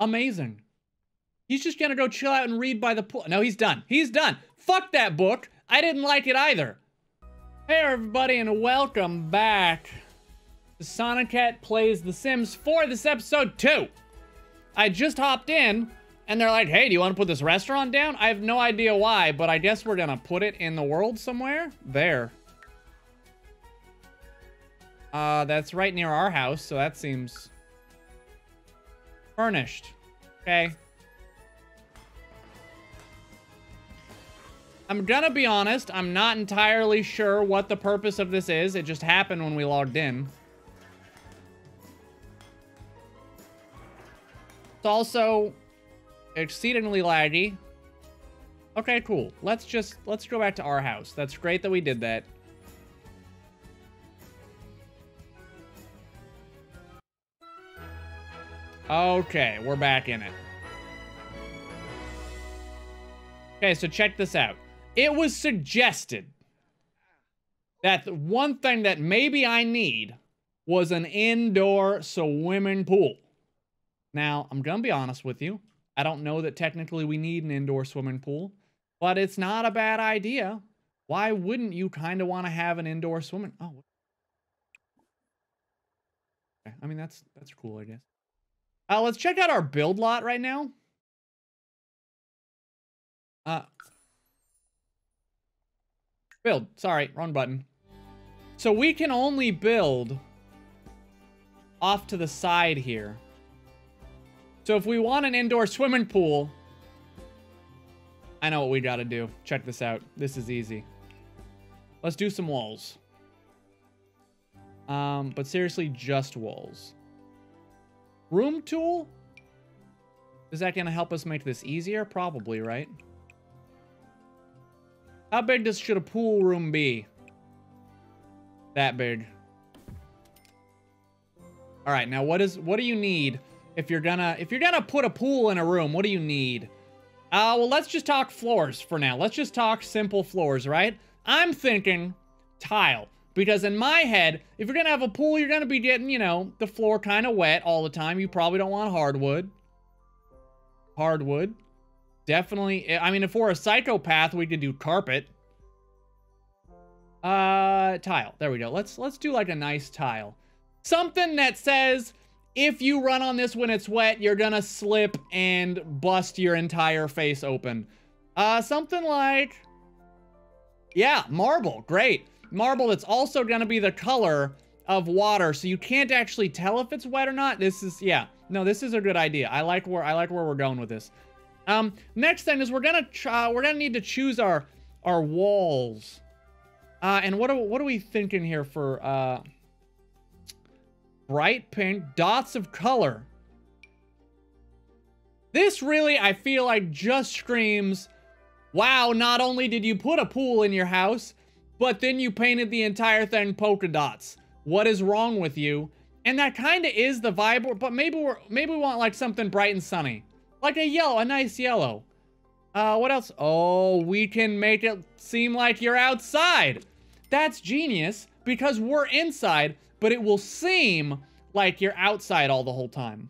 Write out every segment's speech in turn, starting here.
Amazing. He's just gonna go chill out and read by the pool. No, he's done. He's done. Fuck that book. I didn't like it either. Hey everybody, and welcome back. Sonicat Plays The Sims for this episode 2. I just hopped in and they're like, hey, do you want to put this restaurant down? I have no idea why, but I guess we're gonna put it in the world somewhere. There. That's right near our house, so that seems furnished. Okay. I'm gonna be honest, I'm not entirely sure what the purpose of this is. It just happened when we logged in. It's also exceedingly laggy. Okay, cool. Let's go back to our house. That's great that we did that. Okay, we're back in it. Okay, so check this out. It was suggested that the one thing that maybe I need was an indoor swimming pool. Now, I'm gonna be honest with you. I don't know that technically we need an indoor swimming pool, but it's not a bad idea. Why wouldn't you kind of want to have an indoor swimming? Oh, okay. I mean, that's cool, I guess. Let's check out our build lot right now. Build. Sorry, wrong button. So we can only build off to the side here. So if we want an indoor swimming pool, I know what we gotta do. Check this out. This is easy. Let's do some walls. But seriously, just walls. Room tool? Is that gonna help us make this easier? Probably, right? How big should a pool room be? That big. All right, now what do you need? If you're gonna put a pool in a room, what do you need? Well, let's just talk floors for now. Let's just talk simple floors, right? I'm thinking tile, because in my head, if you're gonna have a pool, you're gonna be getting, you know, the floor kind of wet all the time. You probably don't want hardwood. Hardwood. Definitely. I mean, if we're a psychopath, we could do carpet. Tile. There we go. Let's do like a nice tile. Something that says, if you run on this when it's wet, you're gonna slip and bust your entire face open. Something like... yeah, marble. Great. Marble that's also gonna be the color of water, so you can't actually tell if it's wet or not. This is... yeah. No, this is a good idea. I like where we're going with this. Next thing is we're gonna need to choose our walls. And what are we thinking here for, bright pink dots of color. This really, I feel like, just screams, wow, not only did you put a pool in your house, but then you painted the entire thing polka dots. What is wrong with you? And that kind of is the vibe, but maybe we want like something bright and sunny. Like a yellow, a nice yellow. What else? Oh, we can make it seem like you're outside. That's genius, because we're inside, but it will seem like you're outside all the whole time.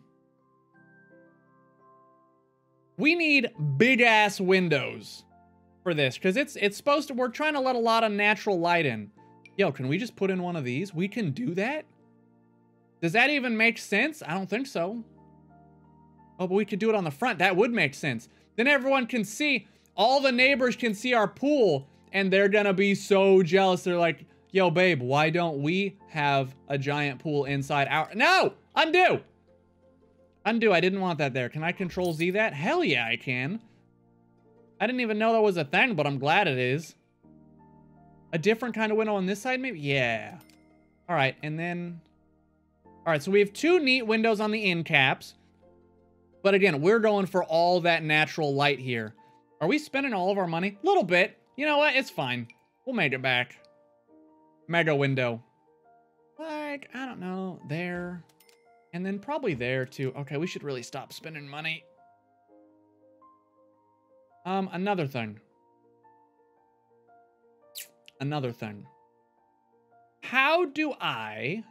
We need big-ass windows for this, because it's supposed to... we're trying to let a lot of natural light in. Yo, can we just put in one of these? We can do that? Does that even make sense? I don't think so. Oh, but we could do it on the front. That would make sense. Then everyone can see, all the neighbors can see our pool, and they're gonna be so jealous. They're like, yo, babe, why don't we have a giant pool inside our... no! Undo! Undo, I didn't want that there. Can I Control Z that? Hell yeah, I can. I didn't even know that was a thing, but I'm glad it is. A different kind of window on this side, maybe? Yeah. All right, and then... all right, so we have two neat windows on the end caps. But again, we're going for all that natural light here. Are we spending all of our money? A little bit. You know what? It's fine. We'll make it back. Mega window. Like, I don't know. There. And then probably there, too. Okay, we should really stop spending money. Another thing. Another thing. How do I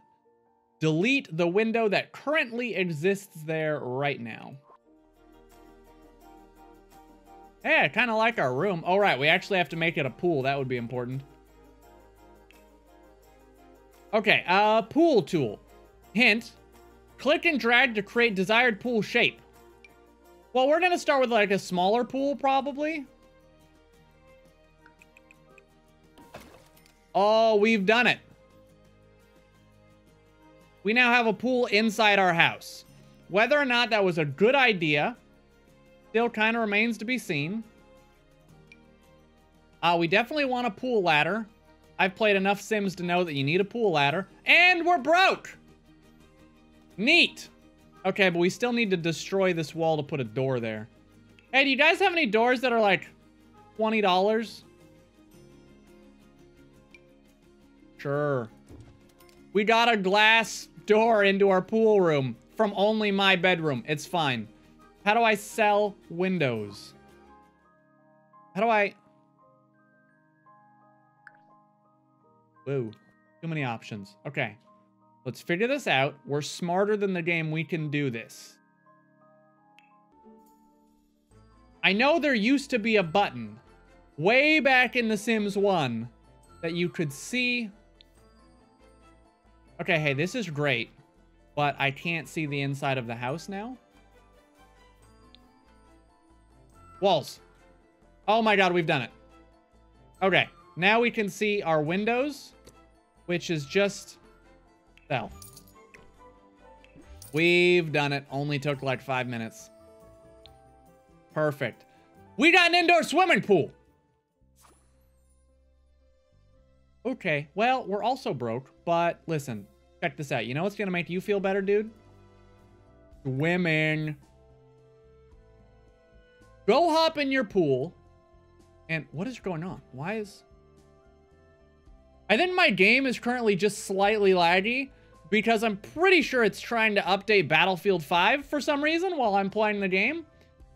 delete the window that currently exists there right now? Hey, I kind of like our room. All right, we actually have to make it a pool. That would be important. Okay, pool tool. Hint, click and drag to create desired pool shape. Well, we're going to start with like a smaller pool probably. Oh, we've done it. We now have a pool inside our house. Whether or not that was a good idea still kind of remains to be seen. We definitely want a pool ladder. I've played enough Sims to know that you need a pool ladder. And we're broke! Neat! Okay, but we still need to destroy this wall to put a door there. Hey, do you guys have any doors that are like $20? Sure. We got a glass door into our pool room from only my bedroom. It's fine. How do I sell windows? How do I... Whoa. Too many options. Okay. Let's figure this out. We're smarter than the game. We can do this. I know there used to be a button way back in The Sims 1 that you could see... Okay, hey, this is great, but I can't see the inside of the house now. Walls. Oh my god, we've done it. Okay, now we can see our windows, which is just... Well, we've done it. Only took like 5 minutes. Perfect. We got an indoor swimming pool! Okay, well, we're also broke, but listen, check this out. You know what's gonna make you feel better, dude? Swimming. Go hop in your pool. And what is going on? Why is... I think my game is currently just slightly laggy because I'm pretty sure it's trying to update Battlefield 5 for some reason while I'm playing the game,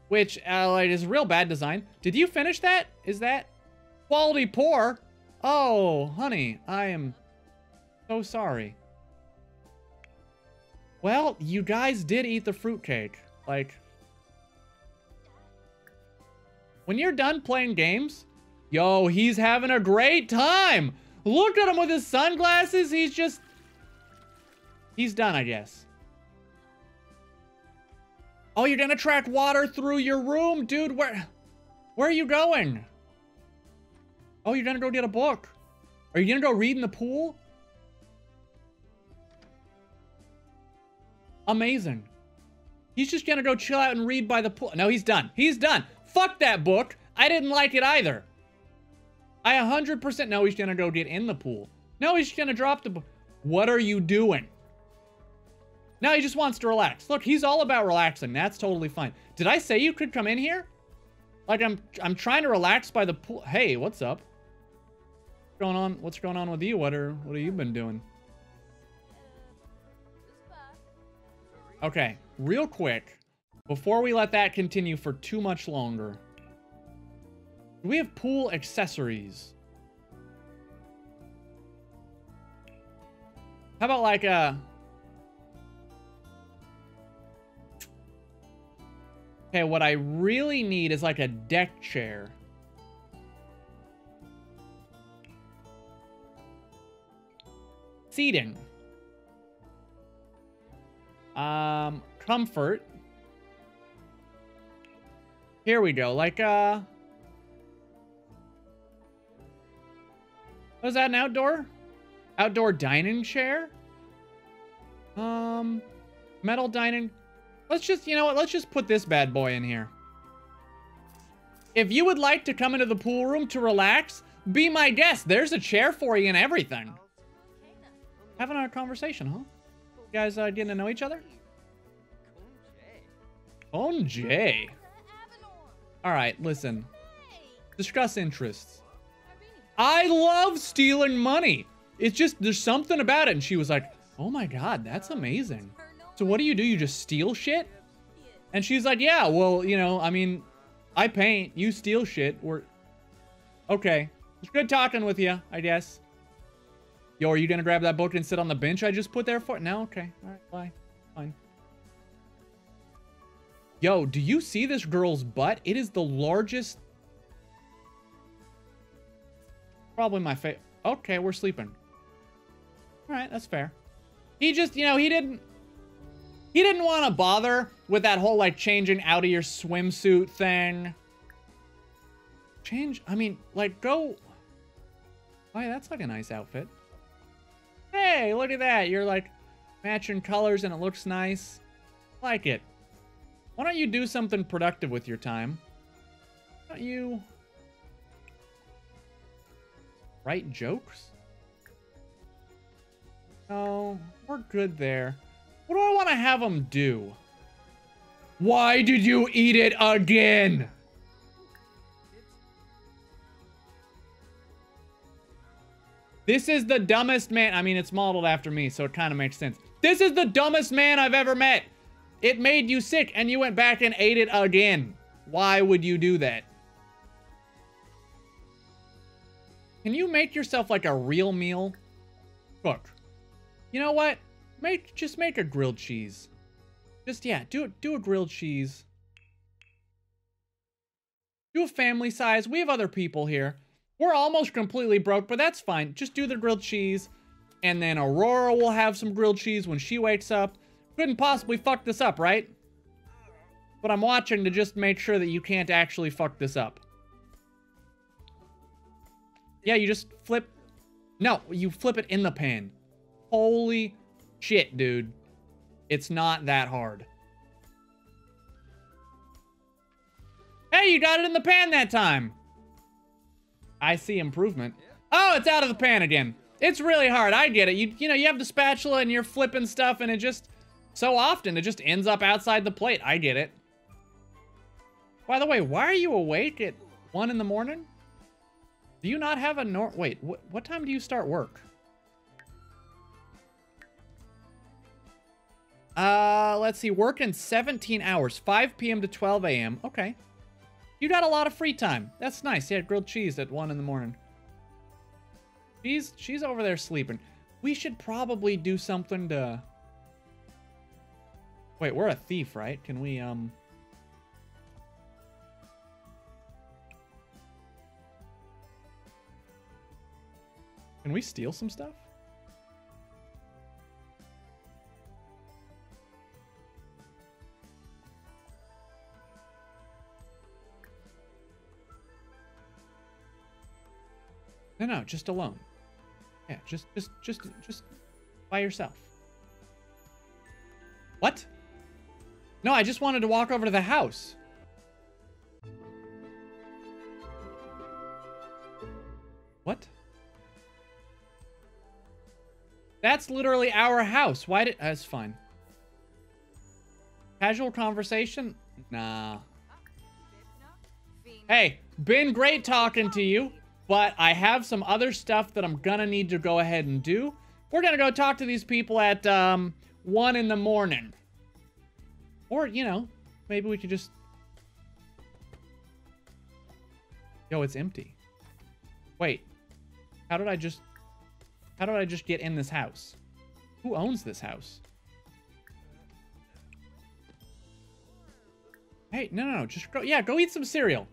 which like, is real bad design. Did you finish that? Is that quality poor? Oh, honey, I am so sorry. Well, you guys did eat the fruitcake. Like, when you're done playing games, yo, he's having a great time. Look at him with his sunglasses. He's just, he's done, I guess. Oh, you're gonna track water through your room, dude. Where are you going? Oh, you're gonna go get a book. Are you gonna go read in the pool? Amazing. He's just gonna go chill out and read by the pool. No, he's done. He's done. Fuck that book. I didn't like it either. I 100% know he's gonna go get in the pool. No, he's gonna drop the book. What are you doing? No, he just wants to relax. Look, he's all about relaxing. That's totally fine. Did I say you could come in here? Like, I'm trying to relax by the pool. Hey, what's up? Going on, what's going on with you? What have you been doing? Okay, real quick, before we let that continue for too much longer, do we have pool accessories? How about like a... Okay, what I really need is like a deck chair. Seating. Comfort. Here we go. Like, was that an outdoor? Outdoor dining chair? Metal dining. Let's just, you know what? Let's just put this bad boy in here. If you would like to come into the pool room to relax, be my guest. There's a chair for you and everything. Having a conversation, huh? You guys getting to know each other? Onjay. All right, listen. Discuss interests. I love stealing money. It's just, there's something about it. And she was like, oh my God, that's amazing. So what do? You just steal shit? And she's like, yeah, well, you know, I mean, I paint, you steal shit. We're... Okay. It's good talking with you, I guess. Yo, are you gonna grab that book and sit on the bench I just put there for? No? Okay. All right. Bye. Fine. Yo, do you see this girl's butt? It is the largest Probably my favorite. Okay, we're sleeping. All right, that's fair. He just, you know, he didn't want to bother with that whole, like, changing out of your swimsuit thing. Change, I mean, like, go. Why, that's like a nice outfit. Hey, look at that. You're like matching colors and it looks nice. Like it. Why don't you do something productive with your time? Why don't you write jokes? No, we're good there. What do I want to have them do? Why did you eat it again? This is the dumbest man. I mean, it's modeled after me, so it kind of makes sense. This is the dumbest man I've ever met. It made you sick, and you went back and ate it again. Why would you do that? Can you make yourself, like, a real meal? Cook. You know what? Just make a grilled cheese. Just, yeah, do a grilled cheese. Do a family size. We have other people here. We're almost completely broke, but that's fine. Just do the grilled cheese, and then Aurora will have some grilled cheese when she wakes up. Couldn't possibly fuck this up, right? But I'm watching to just make sure that you can't actually fuck this up. Yeah, you just flip. No, you flip it in the pan. Holy shit, dude. It's not that hard. Hey, you got it in the pan that time. I see improvement. Oh, it's out of the pan again. It's really hard. I get it. You know, you have the spatula and you're flipping stuff and it just... So often, it just ends up outside the plate. I get it. By the way, why are you awake at 1 in the morning? Do you not have a wait, what time do you start work? Let's see. Work in 17 hours. 5 p.m. to 12 a.m. Okay. You got a lot of free time. That's nice. Yeah, grilled cheese at 1 in the morning. She's over there sleeping. We should probably do something to... Wait, we're a thief, right? Can we, Can we steal some stuff? No, just alone. Yeah, just by yourself. What? No, I just wanted to walk over to the house. What? That's literally our house. Why did... That's fine. Casual conversation? Nah. Hey, been great talking to you, but I have some other stuff that I'm gonna need to go ahead and do. We're gonna go talk to these people at 1 in the morning. Or, you know, maybe we could just... Yo, it's empty. Wait. How did I just get in this house? Who owns this house? Hey, no. Just go... Yeah, go eat some cereal.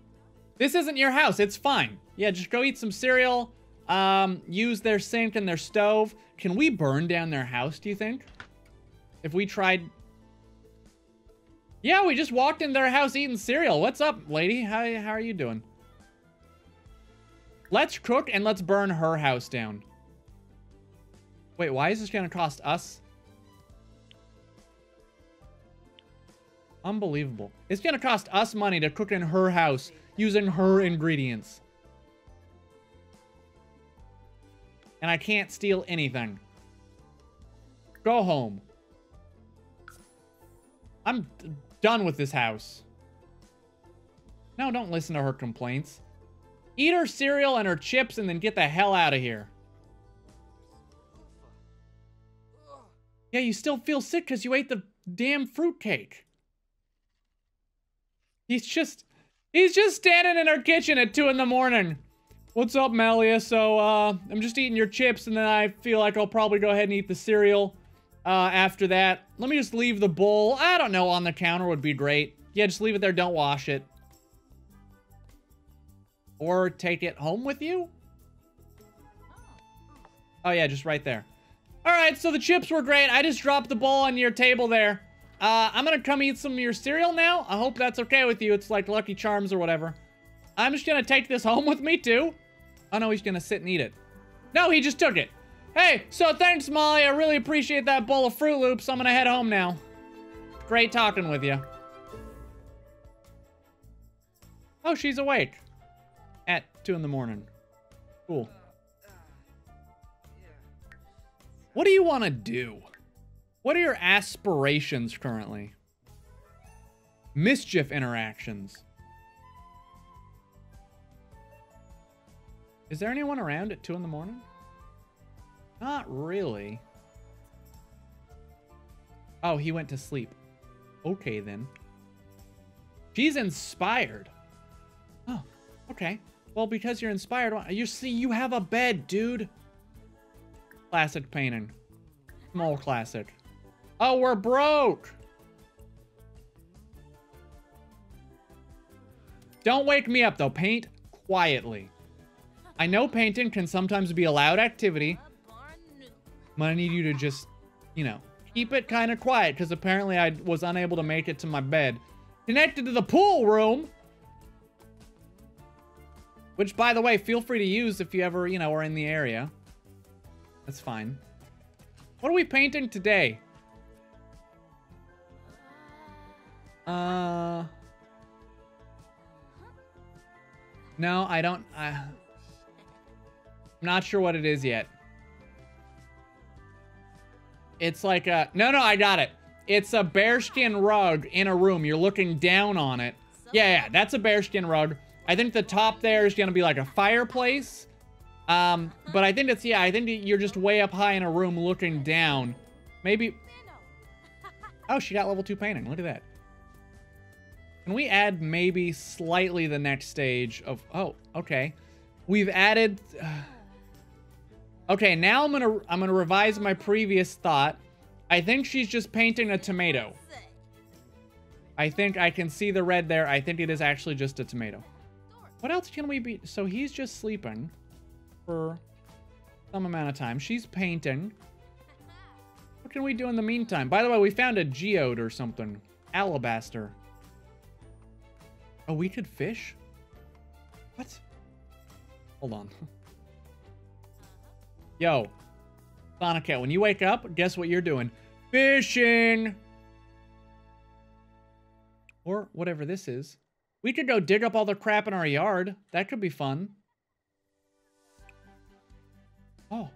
This isn't your house. It's fine. Yeah, just go eat some cereal. Use their sink and their stove. Can we burn down their house, do you think? If we tried... Yeah, we just walked into their house eating cereal. What's up, lady? How are you doing? Let's cook and let's burn her house down. Wait, why is this gonna cost us? Unbelievable. It's gonna cost us money to cook in her house using her ingredients. And I can't steal anything. Go home. I'm done with this house. No, don't listen to her complaints. Eat her cereal and her chips and then get the hell out of here. Yeah, you still feel sick because you ate the damn fruitcake. He's just standing in her kitchen at 2 in the morning. What's up, Malia? So, I'm just eating your chips and then I feel like I'll probably go ahead and eat the cereal. After that, let me just leave the bowl. I don't know, on the counter would be great. Yeah, just leave it there. Don't wash it. Or take it home with you? Oh, yeah, just right there. All right, so the chips were great. I just dropped the bowl on your table there. I'm gonna come eat some of your cereal now. I hope that's okay with you. It's like Lucky Charms or whatever. I'm just gonna take this home with me, too. Oh, no, he's gonna sit and eat it. No, he just took it. Hey, so thanks, Molly. I really appreciate that bowl of Fruit Loops. I'm gonna head home now. Great talking with you. Oh, she's awake. At 2 in the morning. Cool. What do you want to do? What are your aspirations currently? Mischief interactions. Is there anyone around at 2 in the morning? Not really. Oh, he went to sleep. Okay, then. She's inspired. Oh, okay. Well, because you're inspired, you see, you have a bed, dude. Classic painting. Small classic. Oh, we're broke! Don't wake me up, though. Paint quietly. I know painting can sometimes be a loud activity, but I need you to just, you know, keep it kind of quiet, because apparently I was unable to make it to my bed. Connected to the pool room! Which, by the way, feel free to use if you ever, you know, are in the area. That's fine. What are we painting today? No, I don't... I'm not sure what it is yet. It's like a... No, I got it. It's a bearskin rug in a room. You're looking down on it. Yeah, that's a bearskin rug. I think the top there is going to be like a fireplace. But I think it's, yeah, I think you're just way up high in a room looking down. Maybe... Oh, she got level 2 painting. Look at that. Can we add maybe slightly the next stage of... Oh, okay. We've added... Okay, now I'm gonna revise my previous thought. I think she's just painting a tomato. I think I can see the red there. I think it is actually just a tomato. What else can we be... So he's just sleeping. For some amount of time. She's painting. What can we do in the meantime? By the way, we found a geode or something. Alabaster. Oh, we could fish? What? Hold on. Yo. Sonicat, when you wake up, guess what you're doing? Fishing! Or whatever this is. We could go dig up all the crap in our yard. That could be fun. Oh,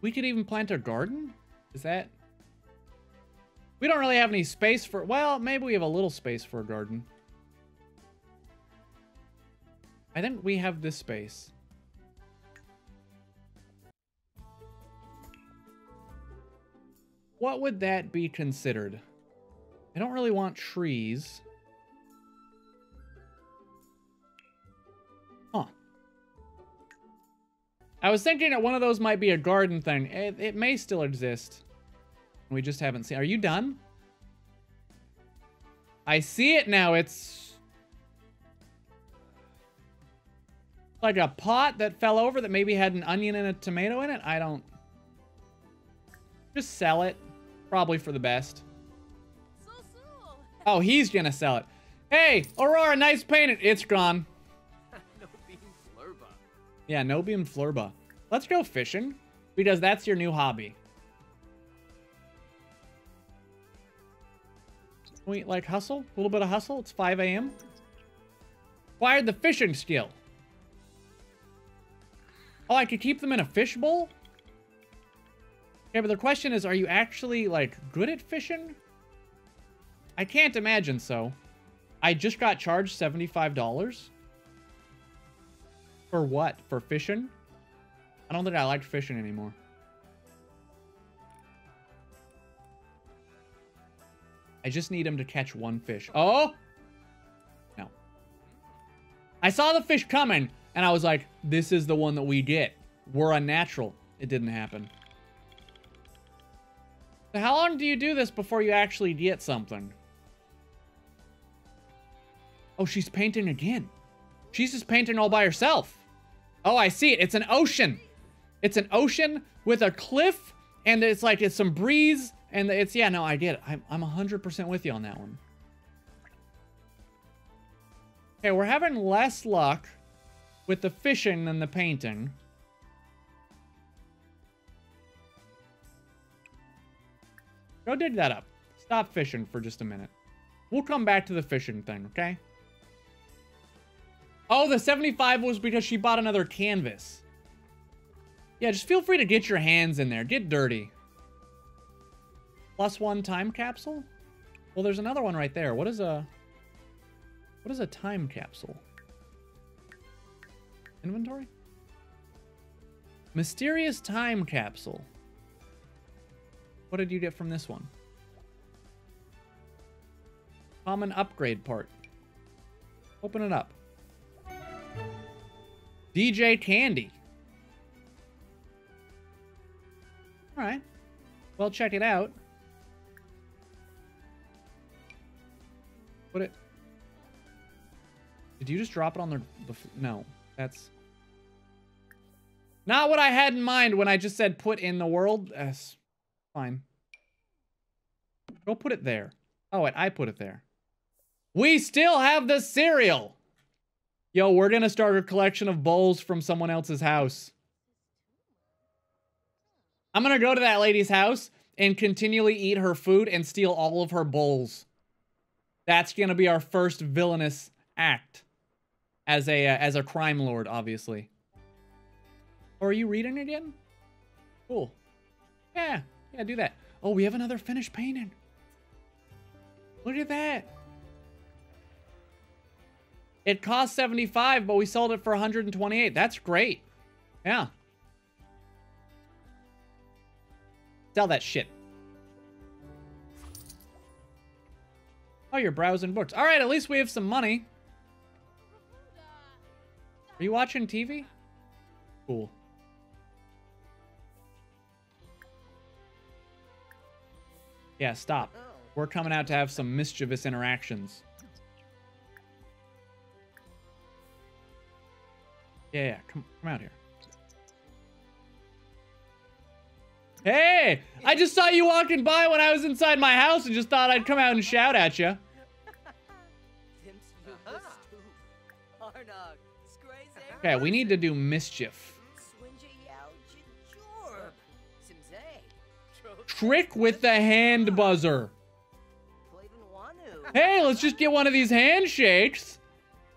we could even plant a garden? Is that... We don't really have any space for... Well, maybe we have a little space for a garden. I think we have this space. What would that be considered? I don't really want trees. I was thinking that one of those might be a garden thing. It may still exist. We just haven't seen. Are you done? I see it now. It's like a pot that fell over that maybe had an onion and a tomato in it. I don't... Just sell it. Probably for the best. Oh, he's gonna sell it. Hey, Aurora, nice painting. It's gone. Yeah, Nobi and Flurba. Let's go fishing, because that's your new hobby. Can we, like, hustle? A little bit of hustle? It's 5 a.m. Acquired the fishing skill. Oh, I could keep them in a fishbowl? Okay, but the question is, are you actually, like, good at fishing? I can't imagine so. I just got charged $75. For what? For fishing? I don't think I like fishing anymore. I just need him to catch one fish. Oh! No. I saw the fish coming, and I was like, this is the one that we get. We're unnatural. It didn't happen. So how long do you do this before you actually get something? Oh, she's painting again. She's just painting all by herself. Oh, I see it. It's an ocean. It's an ocean with a cliff, and it's like, it's some breeze, and it's, yeah, no, I get it. I'm 100% with you on that one. Okay, we're having less luck with the fishing than the painting. Go dig that up. Stop fishing for just a minute. We'll come back to the fishing thing, okay? Oh, the 75 was because she bought another canvas. Yeah, just feel free to get your hands in there. Get dirty. +1 time capsule? Well, there's another one right there. What is a time capsule? Inventory? Mysterious time capsule. What did you get from this one? Common upgrade part. Open it up. DJ Candy. Alright. Well, check it out. What it... Did you just drop it on the no, that's... Not what I had in mind when I just said put in the world. Fine. Go put it there. Oh, wait, I put it there. We still have the cereal! Yo, we're gonna start a collection of bowls from someone else's house. I'm gonna go to that lady's house and continually eat her food and steal all of her bowls. That's gonna be our first villainous act. As a crime lord, obviously. Oh, are you reading again? Cool. Yeah, yeah, do that. Oh, we have another finished painting. Look at that. It cost 75, but we sold it for 128. That's great. Yeah. Sell that shit. Oh, you're browsing books. All right, at least we have some money. Are you watching TV? Cool. Yeah, stop. We're coming out to have some mischievous interactions. Yeah, yeah, come out here. Hey! I just saw you walking by when I was inside my house and just thought I'd come out and shout at you. Okay, we need to do mischief. Trick with the hand buzzer. Hey, let's just get one of these handshakes.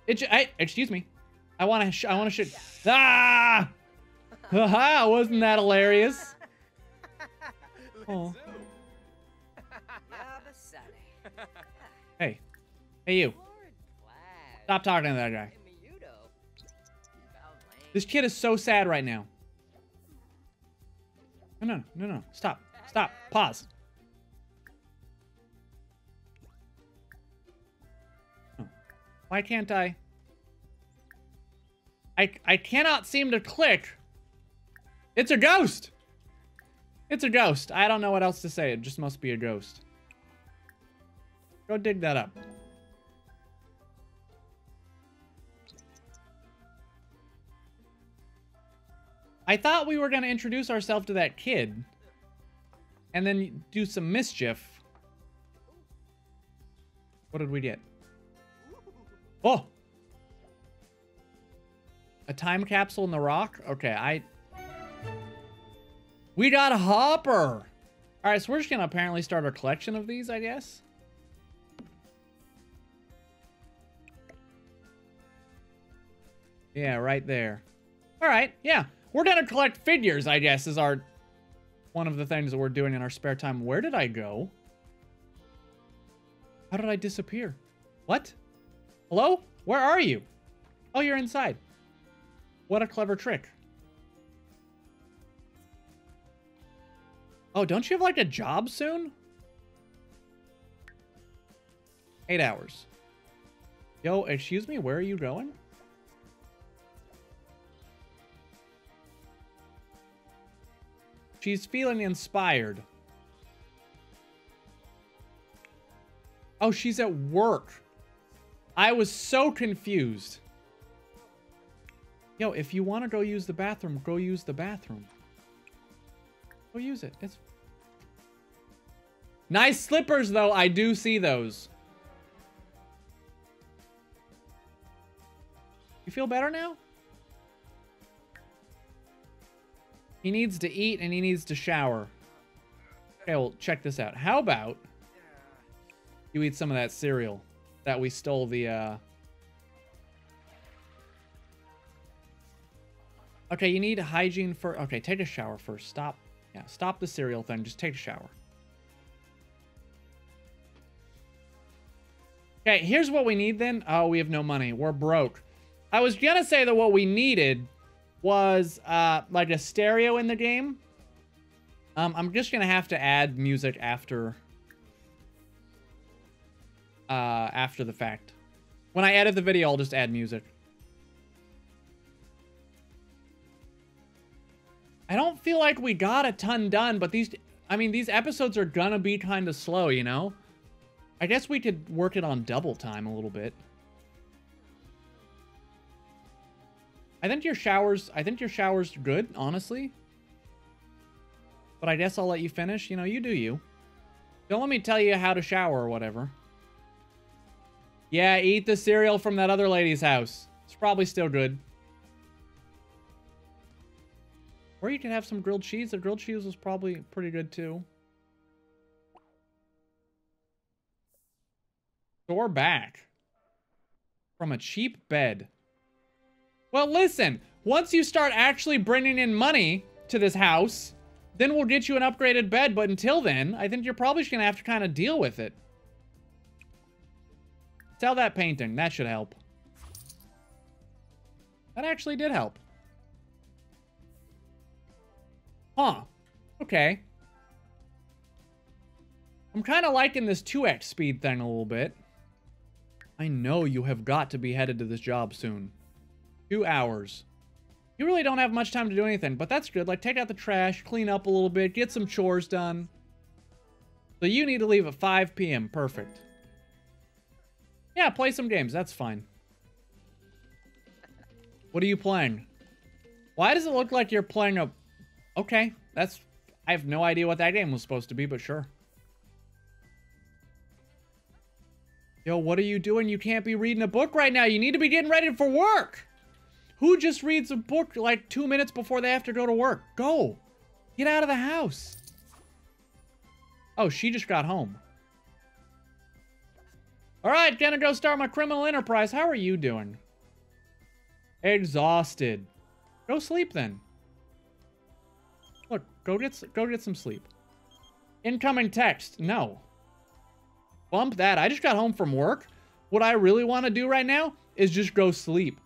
Excuse me. I want to shit. Ah! Haha, wasn't that hilarious? Oh. Hey. Hey, you. Stop talking to that guy. This kid is so sad right now. No, no, no, no. Stop. Stop. Pause. Oh. Why can't I cannot seem to click. It's a ghost. It's a ghost. I don't know what else to say. It just must be a ghost. Go dig that up. I thought we were going to introduce ourselves to that kid and then do some mischief. What did we get? Oh! A time capsule in the rock? Okay, we got a Hopper! Alright, so we're just gonna apparently start our collection of these, I guess. Yeah, right there. Alright, yeah. We're gonna collect figures, I guess, is our... One of the things that we're doing in our spare time. Where did I go? How did I disappear? What? Hello? Where are you? Oh, you're inside. What a clever trick. Oh, don't you have, like, a job soon? 8 hours. Yo, excuse me, where are you going? She's feeling inspired. Oh, she's at work. I was so confused. Yo, if you want to go use the bathroom, go use the bathroom. Go use it. It's nice slippers, though. I do see those. You feel better now? He needs to eat and he needs to shower. Okay, well, check this out. How about you eat some of that cereal that we stole the, Okay, you need hygiene for... Okay, take a shower first. Stop. Yeah, stop the cereal thing. Just take a shower. Okay, here's what we need then. Oh, we have no money. We're broke. I was gonna say that what we needed was, like a stereo in the game. I'm just gonna have to add music after the fact. When I edit the video, I'll just add music. I don't feel like we got a ton done, but these... I mean, these episodes are gonna be kind of slow, you know? I guess we could work it on double time a little bit. I think your shower's good, honestly. But I guess I'll let you finish. You know, you do you. Don't let me tell you how to shower or whatever. Yeah, eat the cereal from that other lady's house. It's probably still good. Or you can have some grilled cheese. The grilled cheese was probably pretty good too. So we're back from a cheap bed. Well, listen, once you start actually bringing in money to this house, then we'll get you an upgraded bed. But until then, I think you're probably just going to have to kind of deal with it. Sell that painting. That should help. That actually did help. Huh. Okay. I'm kind of liking this 2x speed thing a little bit. I know you have got to be headed to this job soon. 2 hours. You really don't have much time to do anything, but that's good. Like, take out the trash, clean up a little bit, get some chores done. So you need to leave at 5 p.m. Perfect. Yeah, play some games. That's fine. What are you playing? Why does it look like you're playing a... Okay, that's... I have no idea what that game was supposed to be, but sure. Yo, what are you doing? You can't be reading a book right now. You need to be getting ready for work. Who just reads a book like 2 minutes before they have to go to work? Go. Get out of the house. Oh, she just got home. All right, gonna go start my criminal enterprise. How are you doing? Exhausted. Go sleep then. Look, go get some sleep. Incoming text. No. Bump that. I just got home from work. What I really want to do right now is just go sleep.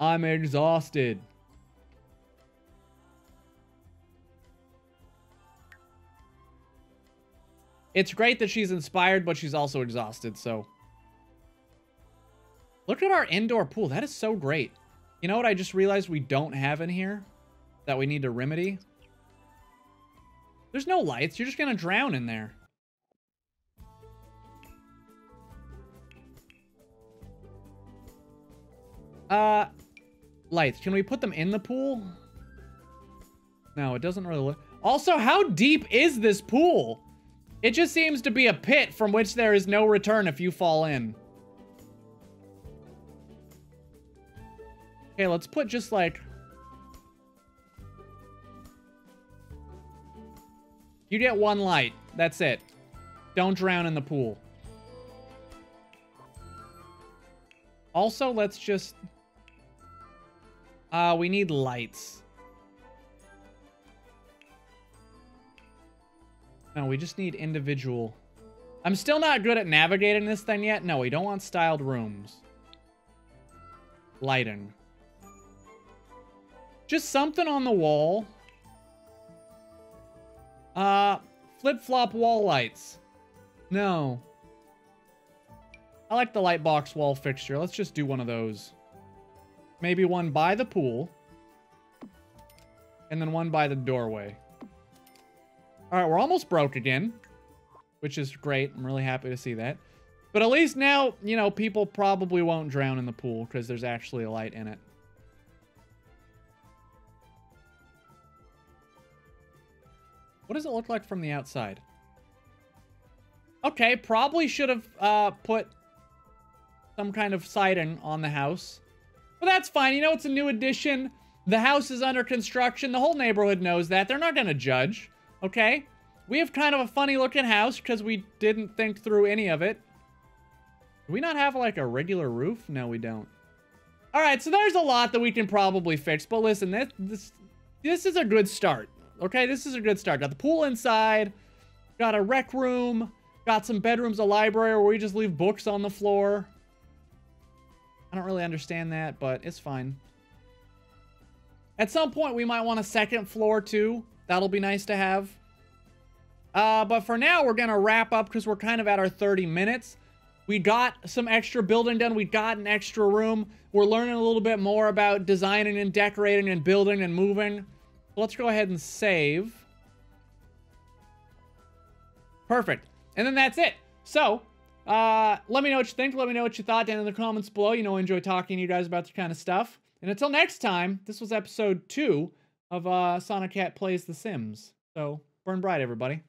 I'm exhausted. It's great that she's inspired, but she's also exhausted, so. Look at our indoor pool. That is so great. You know what I just realized we don't have in here that we need to remedy? There's no lights. You're just going to drown in there. Lights. Can we put them in the pool? No, it doesn't really look... Also, how deep is this pool? It just seems to be a pit from which there is no return if you fall in. Okay, let's put just like... You get one light. That's it. Don't drown in the pool. Also, let's just... we need lights. No, we just need individual... I'm still not good at navigating this thing yet. No, we don't want styled rooms. Lighting. Just something on the wall. Flip-flop wall lights. No. I like the light box wall fixture. Let's just do one of those. Maybe one by the pool. And then one by the doorway. Alright, we're almost broke again. Which is great. I'm really happy to see that. But at least now, you know, people probably won't drown in the pool because there's actually a light in it. What does it look like from the outside? Okay, probably should have put some kind of siding on the house. But that's fine. You know, it's a new addition. The house is under construction. The whole neighborhood knows that. They're not going to judge. Okay? We have kind of a funny-looking house because we didn't think through any of it. Do we not have, like, a regular roof? No, we don't. All right, so there's a lot that we can probably fix. But listen, this is a good start. Okay? This is a good start. Got the pool inside. Got a rec room. Got some bedrooms, a library where we just leave books on the floor. I don't really understand that, but it's fine. At some point, we might want a second floor, too. That'll be nice to have. But for now, we're going to wrap up because we're kind of at our 30 minutes. We got some extra building done. We got an extra room. We're learning a little bit more about designing and decorating and building and moving. Let's go ahead and save. Perfect. And then that's it. So, let me know what you think. Let me know what you thought down in the comments below. You know, I enjoy talking to you guys about this kind of stuff. And until next time, this was episode 2 of Sonicat Plays The Sims. So, burn bright, everybody.